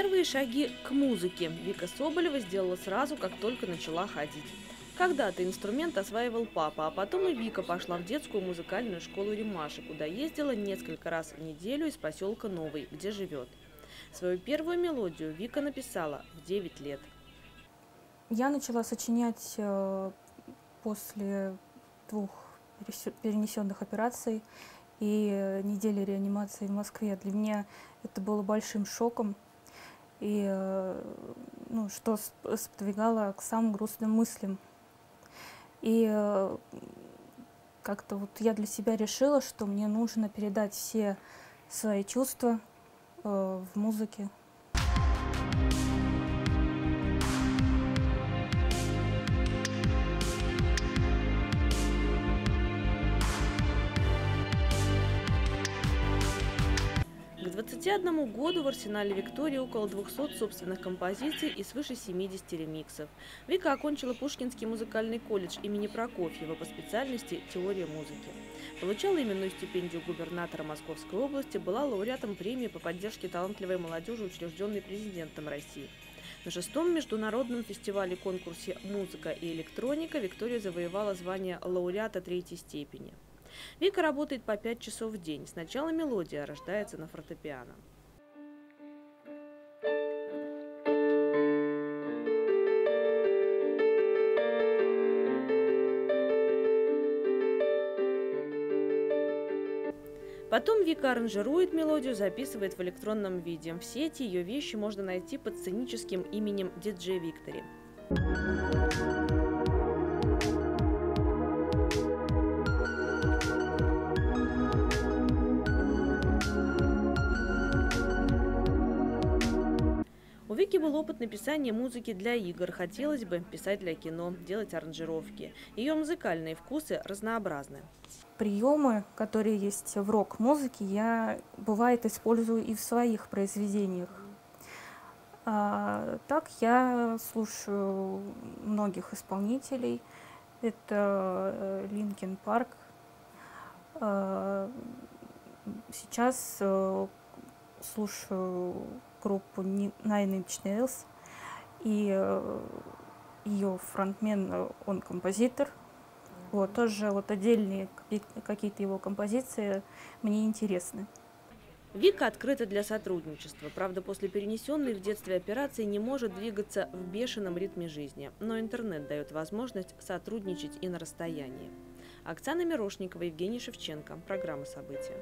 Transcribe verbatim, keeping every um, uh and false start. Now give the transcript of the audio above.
Первые шаги к музыке Вика Соболева сделала сразу, как только начала ходить. Когда-то инструмент осваивал папа, а потом и Вика пошла в детскую музыкальную школу Реммаши, куда ездила несколько раз в неделю из поселка Новый, где живет. Свою первую мелодию Вика написала в девять лет. Я начала сочинять после двух перенесенных операций и недели реанимации в Москве. Для меня это было большим шоком, и, ну, что сподвигало к самым грустным мыслям. И как-то вот я для себя решила, что мне нужно передать все свои чувства э, в музыке. К двадцати одному году в арсенале Виктории около двухсот собственных композиций и свыше семидесяти ремиксов. Вика окончила Пушкинский музыкальный колледж имени Прокофьева по специальности «Теория музыки». Получала именную стипендию губернатора Московской области, была лауреатом премии по поддержке талантливой молодежи, учрежденной президентом России. На шестом международном фестивале-конкурсе «Музыка и электроника» Виктория завоевала звание лауреата третьей степени. Вика работает по пять часов в день. Сначала мелодия рождается на фортепиано. Потом Вика аранжирует мелодию, записывает в электронном виде. В сети ее вещи можно найти под сценическим именем ди джей Victory. У Вики был опыт написания музыки для игр, хотелось бы писать для кино, делать аранжировки. Ее музыкальные вкусы разнообразны. Приемы, которые есть в рок-музыке, я, бывает, использую и в своих произведениях. А, так я слушаю многих исполнителей. Это Линкин Парк. А, сейчас слушаю группу Nine Inch Nails, и ее фронтмен, он композитор. Вот, тоже вот отдельные какие-то его композиции мне интересны. Вика открыта для сотрудничества. Правда, после перенесенной в детстве операции не может двигаться в бешеном ритме жизни. Но интернет дает возможность сотрудничать и на расстоянии. Оксана Мирошникова, Евгений Шевченко. Программа «События».